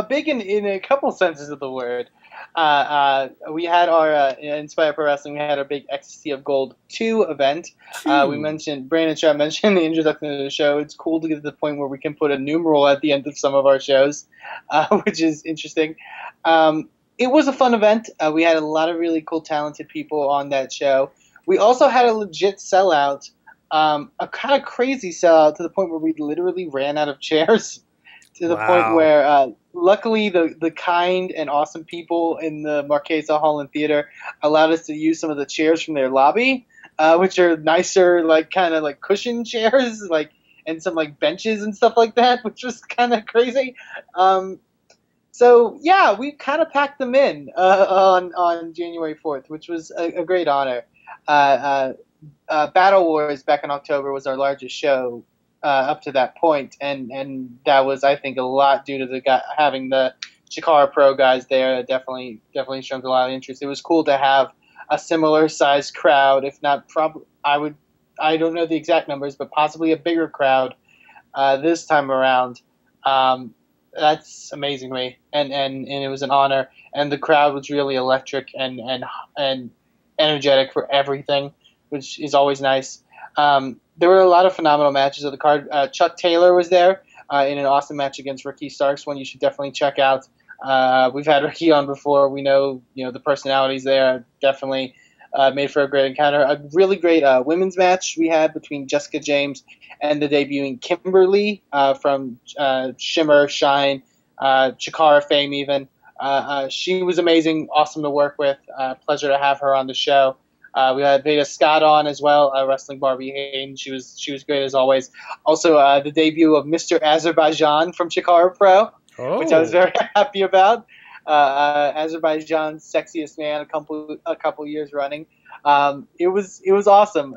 Big in a couple senses of the word. We had our Inspire Pro Wrestling. We had our big Ecstasy of Gold 2 event. We mentioned Brandon Shaw mentioned the introduction of the show. It's cool to get to the point where we can put a numeral at the end of some of our shows, which is interesting. It was a fun event. We had a lot of really cool, talented people on that show. We also had a legit sellout, a kind of crazy sellout to the point where we literally ran out of chairs. To the point where, luckily, the kind and awesome people in the Marquesa Hall and Theater allowed us to use some of the chairs from their lobby, which are nicer, kind of cushion chairs, and some benches and stuff like that, which was kind of crazy. So yeah, we kind of packed them in on January 4th, which was a great honor. Battle Wars back in October was our largest show. Up to that point, and that was, I think, a lot due to having the Chikara Pro guys there. Definitely showed a lot of interest. It was cool to have a similar sized crowd, if not probably, I don't know the exact numbers, but possibly a bigger crowd this time around. That's amazing to me, and it was an honor. And the crowd was really electric and energetic for everything, which is always nice. There were a lot of phenomenal matches on the card. Chuck Taylor was there in an awesome match against Ricky Starks, one you should definitely check out. We've had Ricky on before. We know, the personalities there definitely made for a great encounter. A really great women's match we had between Jessica James and the debuting Kimberly from Shimmer, Shine, Chikara fame even. She was amazing, awesome to work with. Pleasure to have her on the show. We had Veda Scott on as well, wrestling Barbie Haynes. She was great as always. Also, the debut of Mr. Azerbaijan from Chikara Pro, which I was very happy about. Azerbaijan's sexiest man a couple years running. It was awesome.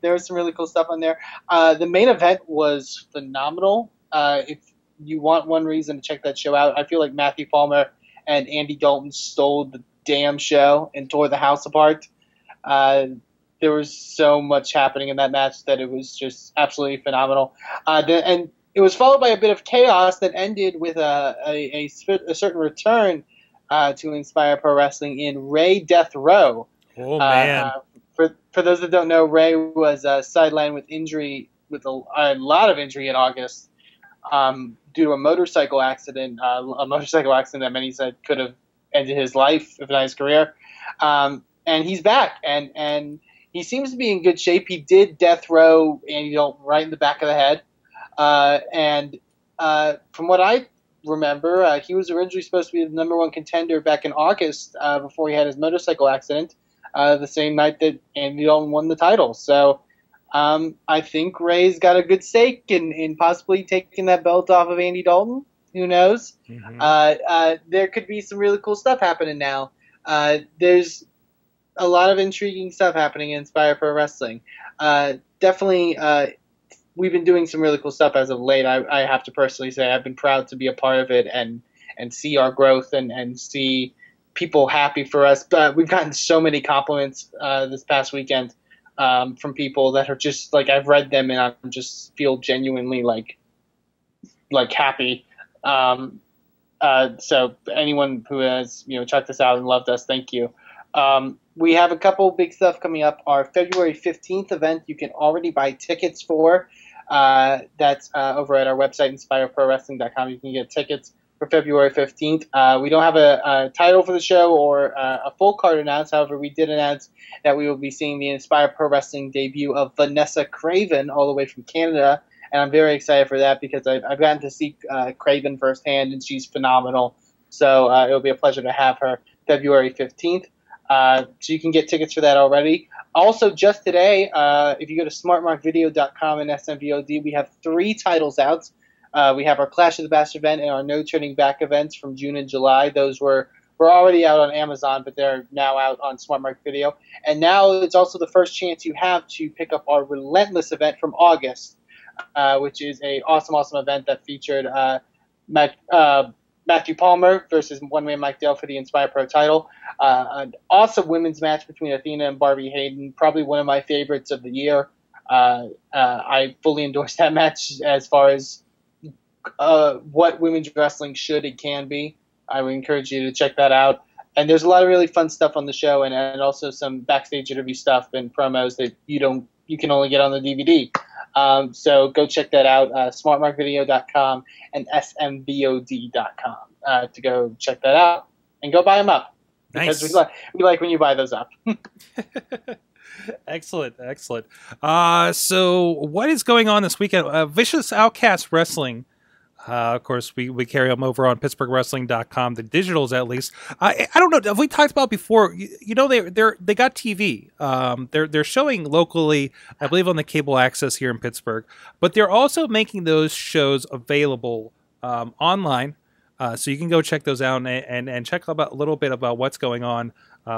There was some really cool stuff on there. The main event was phenomenal. If you want one reason to check that show out, I feel like Matthew Palmer and Andy Dalton stole the damn show and tore the house apart. There was so much happening in that match that it was just absolutely phenomenal. And it was followed by a bit of chaos that ended with a certain return to Inspire Pro Wrestling in Ray Death Row. Oh, man. For those that don't know, Ray was sidelined with injury, with a lot of injury in August due to a motorcycle accident that many said could have ended his life, if not his career. And he's back, and he seems to be in good shape. He did death row Andy Dalton right in the back of the head. From what I remember, he was originally supposed to be the #1 contender back in August before he had his motorcycle accident, the same night that Andy Dalton won the title. So I think Ray's got a good stake in possibly taking that belt off of Andy Dalton. Who knows? Mm-hmm. There could be some really cool stuff happening now. There's a lot of intriguing stuff happening in Inspire Pro Wrestling. Definitely, we've been doing some really cool stuff as of late. I have to personally say I've been proud to be a part of it and see our growth and see people happy for us. But we've gotten so many compliments this past weekend from people that are just like, I've read them and I just feel genuinely like happy. So anyone who has, checked this out and loved us, thank you. We have a couple big stuff coming up. Our February 15th event, you can already buy tickets for. That's over at our website, InspireProWrestling.com. You can get tickets for February 15th. We don't have a title for the show or a full card announced. However, we did announce that we will be seeing the Inspire Pro Wrestling debut of Vanessa Craven all the way from Canada. And I'm very excited for that because I've gotten to see Craven firsthand, and she's phenomenal. So it'll be a pleasure to have her February 15th. So you can get tickets for that already. Also, just today, if you go to Smartmarkvideo.com and SMVOD, we have 3 titles out. We have our Clash of the Bastards event and our No Turning Back events from June and July. Those were already out on Amazon, but they're now out on Smartmark Video. And now it's also the first chance you have to pick up our Relentless event from August. Which is an awesome event that featured Matthew Palmer versus One Man Mike Dale for the Inspire Pro title. An awesome women's match between Athena and Barbie Haynes, probably one of my favorites of the year. I fully endorse that match as far as what women's wrestling should and can be. I would encourage you to check that out. And there's a lot of really fun stuff on the show and also some backstage interview stuff and promos that you can only get on the DVD. So go check that out, smartmarkvideo.com and smvod.com to go check that out and go buy them up. Nice. Because we like when you buy those up. Excellent. So what is going on this weekend? Vicious Outcast Wrestling. Of course, we carry them over on PittsburghWrestling.com, the digitals at least. I don't know, have we talked about before? They got TV. They're showing locally, I believe, on the cable access here in Pittsburgh. But they're also making those shows available online, so you can go check those out and check a little bit about what's going on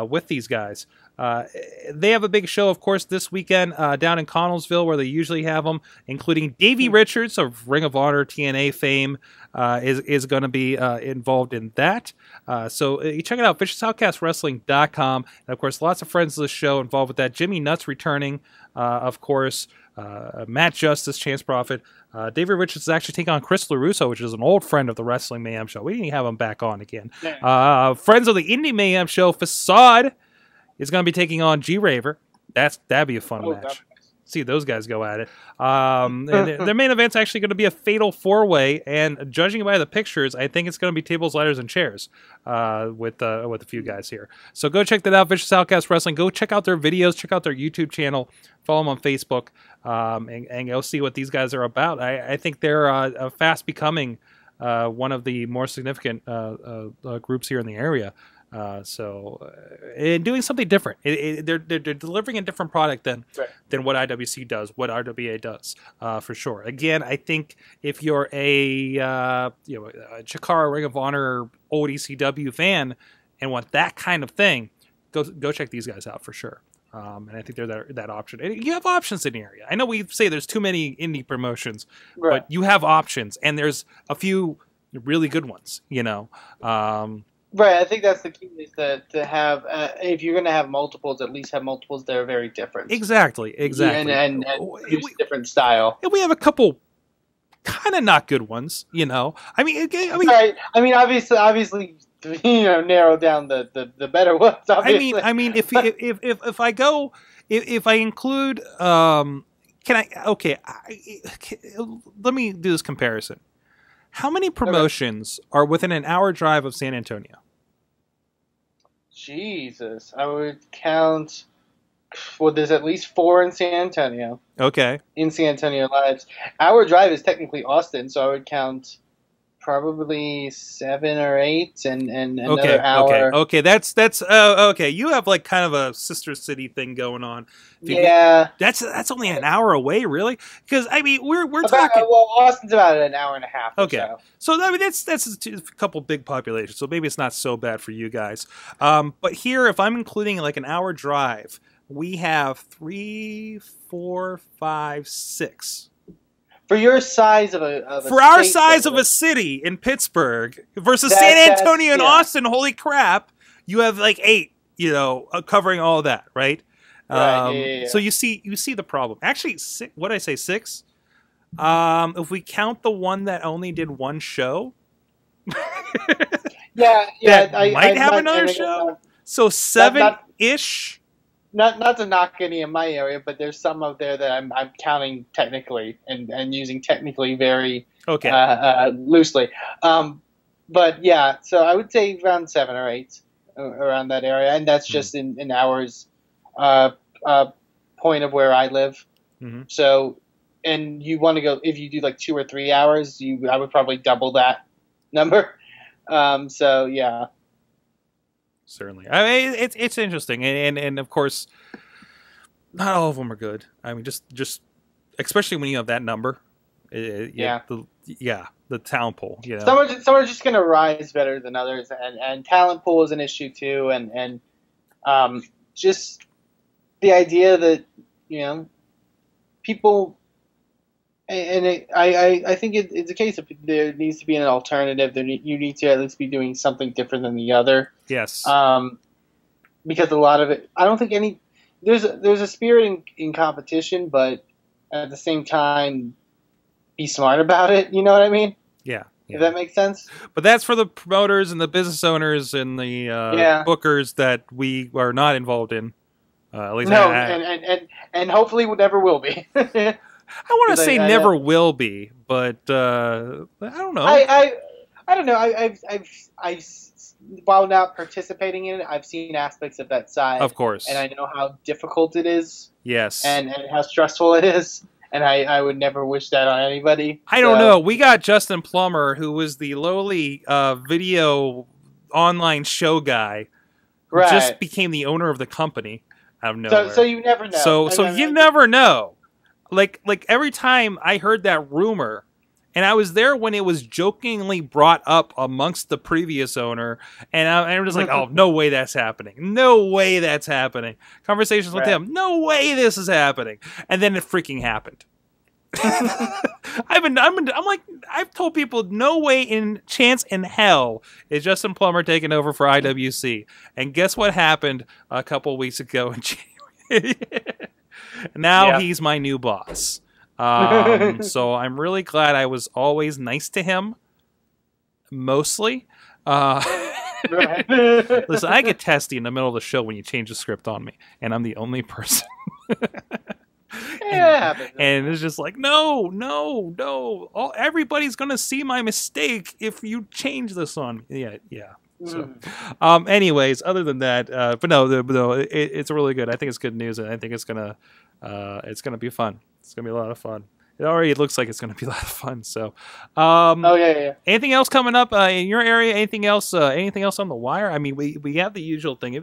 with these guys. They have a big show, of course, this weekend down in Connellsville, where they usually have them, including Davey Richards of Ring of Honor TNA fame is going to be involved in that. So you check it out, ViciousOutcastWrestling.com. And, of course, lots of friends of the show involved with that. Jimmy Nutt's returning, of course. Matt Justice, Chance Prophet. Davey Richards is actually taking on Chris LaRusso, which is an old friend of the Wrestling Mayhem Show. We didn't have him back on again. Friends of the Indie Mayhem Show, Facade, is going to be taking on G Raver. That'd be a fun match. Nice. See those guys go at it. And their main event's actually going to be a fatal four-way, and judging by the pictures, I think it's going to be tables, ladders, and chairs with a few guys here. So go check that out, Vicious Outcast Wrestling. Go check out their videos. Check out their YouTube channel. Follow them on Facebook, and go see what these guys are about. I think they're fast becoming one of the more significant groups here in the area. And doing something different. They're delivering a different product than what IWC does, what RWA does, for sure. Again, I think if you're a Chikara Ring of Honor old ECW fan and want that kind of thing, go check these guys out for sure. And I think they're that option. And you have options in the area. I know we say there's too many indie promotions, but you have options, and there's a few really good ones. Right, I think that's the key, is to have, if you're going to have multiples, at least have multiples that are very different. Exactly. And use different style. And we have a couple kind of not good ones, I mean, right. I mean, obviously, narrow down the better ones, obviously. I mean, if I go, if I include, let me do this comparison. How many promotions are within an hour drive of San Antonio? Jesus, I would count. Well, there's at least 4 in San Antonio. In San Antonio lives, hour drive is technically Austin, so I would count probably 7 or 8, and another hour. Okay, that's okay. You have like kind of a sister city thing going on. Yeah, that's only an hour away, really. Because I mean, we're talking. Well, Austin's about an hour and a half. Okay, or so I mean that's a couple big populations, so maybe it's not so bad for you guys. But here, if I'm including like an hour drive, we have 3, 4, 5, 6. For your size of a for our size of a city in Pittsburgh versus San Antonio and Austin, holy crap! You have like 8, you know, covering all that, right? Right, yeah. So you see the problem. Actually, what did I say, 6? If we count the one that only did one show, yeah, that might have another show. So 7-ish. Not to knock any in my area, but there's some out there that I'm counting technically and using technically very loosely. But yeah, so I would say around 7 or 8 around that area, and that's just in hours point of where I live. Mm-hmm. So, and you want to go if you do like 2 or 3 hours, I would probably double that number. So yeah. Certainly, I mean it's interesting, and of course, not all of them are good. I mean, just especially when you have that number, the talent pool. You know? Some are just going to rise better than others, and talent pool is an issue too, and just the idea that people, and I think it's a case of there needs to be an alternative. You need to at least be doing something different than the other. Yes. Because a lot of it, I don't think there's a spirit in competition, but at the same time, be smart about it. You know what I mean? Yeah. If that makes sense. But that's for the promoters and the business owners and the bookers that we are not involved in. At least no, and hopefully never will be. I want to say never will be, but I don't know. I don't know. I've while not participating in it, I've seen aspects of that side, of course, and I know how difficult it is. Yes, and how stressful it is, and I would never wish that on anybody. I don't know. We got Justin Plummer, who was the lowly video online show guy, who just became the owner of the company out of nowhere. So you never know. So you never know. Like every time I heard that rumor, and I was there when it was jokingly brought up amongst the previous owner, and I'm just like, oh, no way that's happening. No way that's happening. Conversations with him, no way this is happening. And then it freaking happened. I've told people no way in chance in hell is Justin Plummer taking over for IWC. And guess what happened a couple weeks ago in January? Now he's my new boss. So I'm really glad I was always nice to him. Mostly. Listen, I get testy in the middle of the show when you change the script on me. And I'm the only person. And it's just like, no. Everybody's going to see my mistake if you change this on me. Yeah. So, anyways, other than that, but no, it's really good. I think it's good news, and I think it's gonna be fun. It's gonna be a lot of fun. It already looks like it's gonna be a lot of fun. So, anything else coming up in your area? Anything else? Anything else on the wire? I mean, we have the usual thing.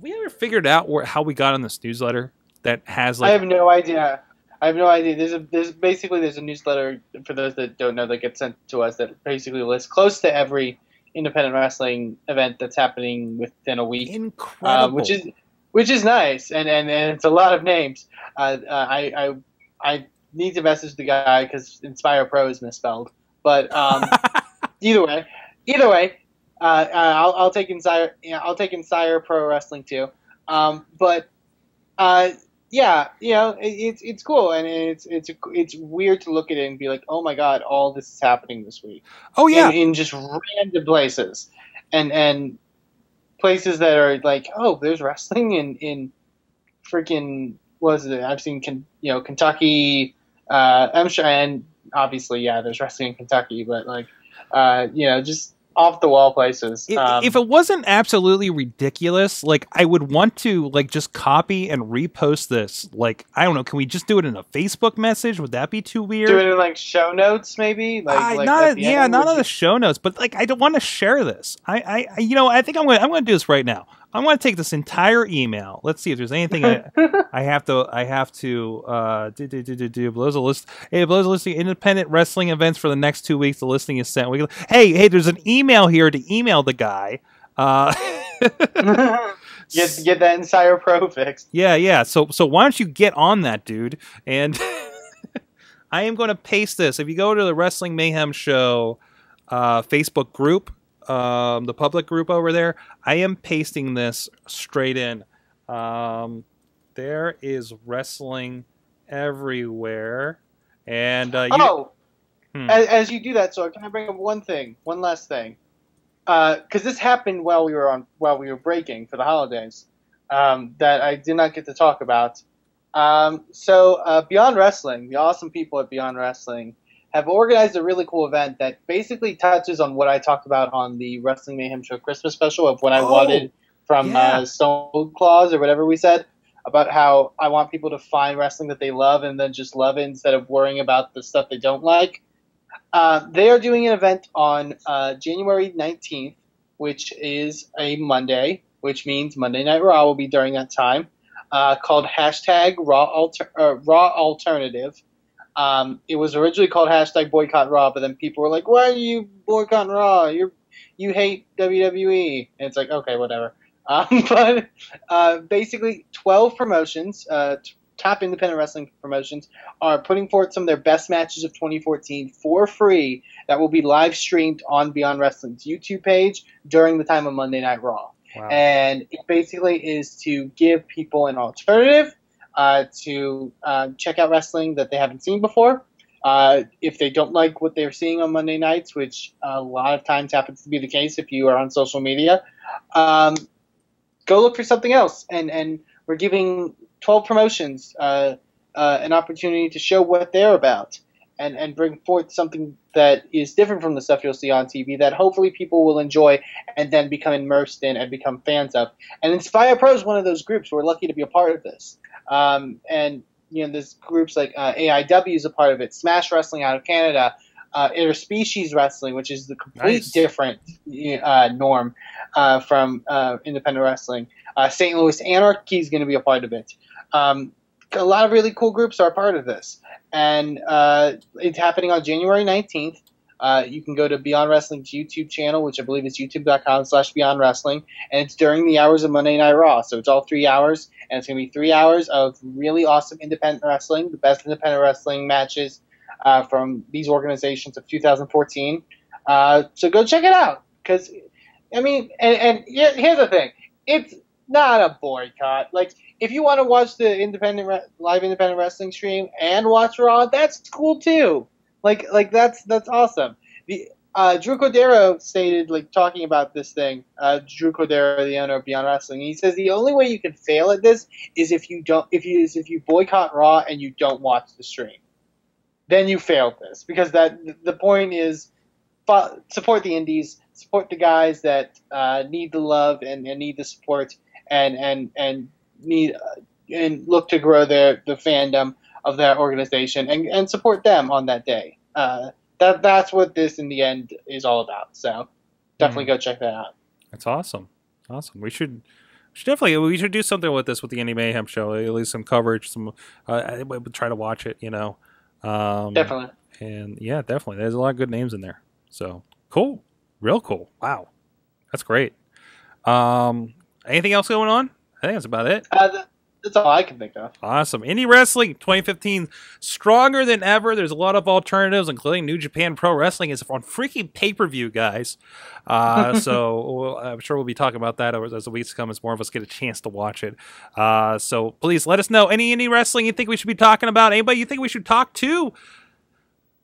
We ever figured out how we got on this newsletter that has like? I have no idea. I have no idea. There's basically a newsletter for those that don't know that gets sent to us that basically lists close to every independent wrestling event that's happening within a week. Incredible. Which is nice, and it's a lot of names. I need to message the guy because Inspire Pro is misspelled. But either way, I'll take Inspire. I'll take Inspire Pro Wrestling too. It's cool, and it's weird to look at it and be like, oh my god, all this is happening this week. Oh yeah, in just random places, and places that are like, oh, there's wrestling in freaking I've seen Kentucky. I'm sure, and obviously, yeah, there's wrestling in Kentucky, but like, just off the wall places. If it wasn't absolutely ridiculous, like I would want to like just copy and repost this. Like, I don't know, can we just do it in a Facebook message? Would that be too weird? Do it in like show notes, maybe. Like not a, yeah, not on the show notes, but like I don't want to share this. I you know, I think I'm gonna do this right now. I'm gonna take this entire email. Let's see if there's anything I have to blows a list. Hey, blows a listing independent wrestling events for the next 2 weeks. The listing is sent. Hey, there's an email here to email the guy. Get that Inspire Pro fixed. Yeah. So why don't you get on that, dude? And I am gonna paste this. If you go to the Wrestling Mayhem Show Facebook group. The public group over there, I am pasting this straight in. There is wrestling everywhere, and as you do that, so can I bring up one last thing? Because this happened while we were breaking for the holidays, that I did not get to talk about. So Beyond Wrestling, the awesome people at Beyond Wrestling, have organized a really cool event that basically touches on what I talked about on the Wrestling Mayhem Show Christmas special of what I wanted from Stone Claws or whatever we said, about how I want people to find wrestling that they love and then just love it instead of worrying about the stuff they don't like. They are doing an event on January 19th, which is a Monday, which means Monday Night Raw will be during that time, called #RawAlternative. It was originally called #BoycottRaw, but then people were like, "Why are you boycotting Raw? You hate WWE." And it's like, okay, whatever. But basically 12 promotions, top independent wrestling promotions, are putting forth some of their best matches of 2014 for free that will be live streamed on Beyond Wrestling's YouTube page during the time of Monday Night Raw. Wow. And it basically is to give people an alternative to check out wrestling that they haven't seen before. If they don't like what they're seeing on Monday nights, which a lot of times happens to be the case if you are on social media, go look for something else. And we're giving 12 promotions an opportunity to show what they're about and bring forth something that is different from the stuff you'll see on TV that hopefully people will enjoy and then become immersed in and become fans of. And Inspire Pro is one of those groups. We're lucky to be a part of this. And you know, there's groups like AIW is a part of it, Smash Wrestling out of Canada, Interspecies Wrestling, which is the complete different norm from independent wrestling. St. Louis Anarchy is going to be a part of it. A lot of really cool groups are a part of this. And it's happening on January 19th. You can go to Beyond Wrestling's YouTube channel, which I believe is youtube.com/Beyond Wrestling, and it's during the hours of Monday Night Raw. So it's all 3 hours, and it's going to be 3 hours of really awesome independent wrestling, the best independent wrestling matches from these organizations of 2014. So go check it out, because, I mean, and here's the thing. It's not a boycott. Like, if you want to watch the live independent wrestling stream and watch Raw, that's cool too. Like that's awesome. Drew Cordero stated, like, talking about this thing. Drew Cordero, the owner of Beyond Wrestling, he says the only way you can fail at this is if you boycott Raw and you don't watch the stream. Then you failed this, because the point is support the indies, support the guys that need the love and need the support and need and look to grow the fandom of that organization and support them on that day. That's what this in the end is all about. So definitely go check that out. That's awesome. Awesome. We should do something with this, with the Indie Mayhem Show, at least some coverage, I would try to watch it, you know. Definitely. And yeah, definitely. There's a lot of good names in there. So cool. Real cool. Wow. That's great. Anything else going on? I think that's about it. That's all I can think of. Awesome. Indie Wrestling 2015, stronger than ever. There's a lot of alternatives, including New Japan Pro Wrestling is on freaking pay-per-view, guys. So I'm sure we'll be talking about that as the weeks come, as more of us get a chance to watch it. So please let us know. Any indie wrestling you think we should be talking about? Anybody you think we should talk to?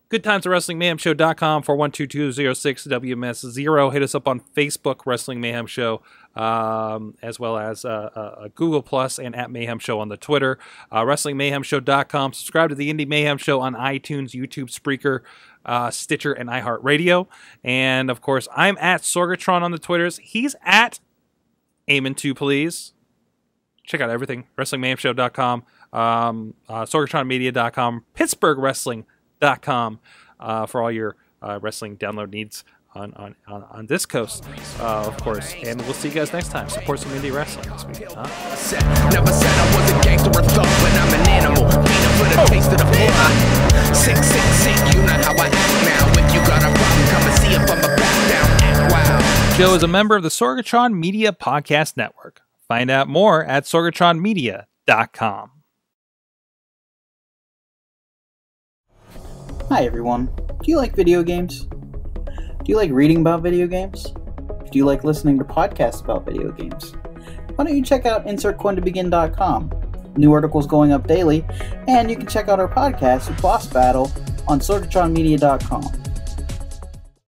Good times at WrestlingMayhemShow.com, 412-206-WMS0. Hit us up on Facebook, Wrestling Mayhem Show, as well as Google+ and @Mayhem Show on the Twitter. WrestlingMayhemShow.com. Subscribe to the Indie Mayhem Show on iTunes, YouTube, Spreaker, Stitcher, and iHeartRadio. And, of course, I'm at Sorgatron on the Twitters. He's at Eamon2Please. Check out everything. WrestlingMayhemShow.com, SorgatronMedia.com, PittsburghWrestling.com for all your wrestling download needs on this coast, of course. And we'll see you guys next time. Support some indie wrestling this week. Never said I was a gangster or thug, but I'm an animal. Beat up for the taste of the floor. Sick, sick, sick. You know how I act now. If you got a problem, come and see if I'm a back down. Act wild. Joe is a member of the Sorgatron Media Podcast Network. Find out more at SorgatronMedia.com. Hi, everyone. Do you like video games? Do you like reading about video games? Do you like listening to podcasts about video games? Why don't you check out InsertCoinToBegin.com? New articles going up daily, and you can check out our podcast, Boss Battle, on SorgatronMedia.com.